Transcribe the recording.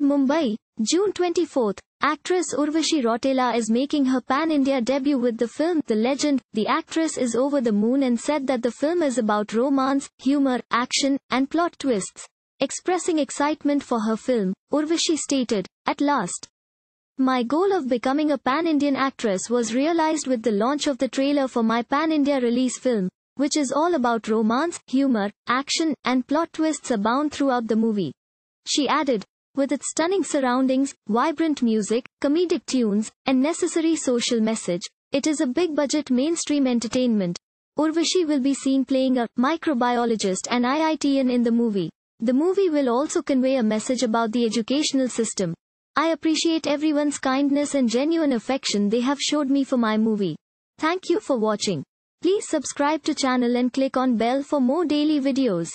Mumbai, June 24. Actress Urvashi Rautela is making her pan-India debut with the film The Legend. The actress is over the moon and said that the film is about romance, humor, action, and plot twists. Expressing excitement for her film, Urvashi stated, "At last. My goal of becoming a pan-Indian actress was realized with the launch of the trailer for my pan-India release film, which is all about romance, humor, action, and plot twists abound throughout the movie." She added, "With its stunning surroundings, vibrant music, comedic tunes, and necessary social message, it is a big-budget mainstream entertainment." Urvashi will be seen playing a microbiologist and IITian in the movie. The movie will also convey a message about the educational system. "I appreciate everyone's kindness and genuine affection they have showed me for my movie." Thank you for watching. Please subscribe to channel and click on bell for more daily videos.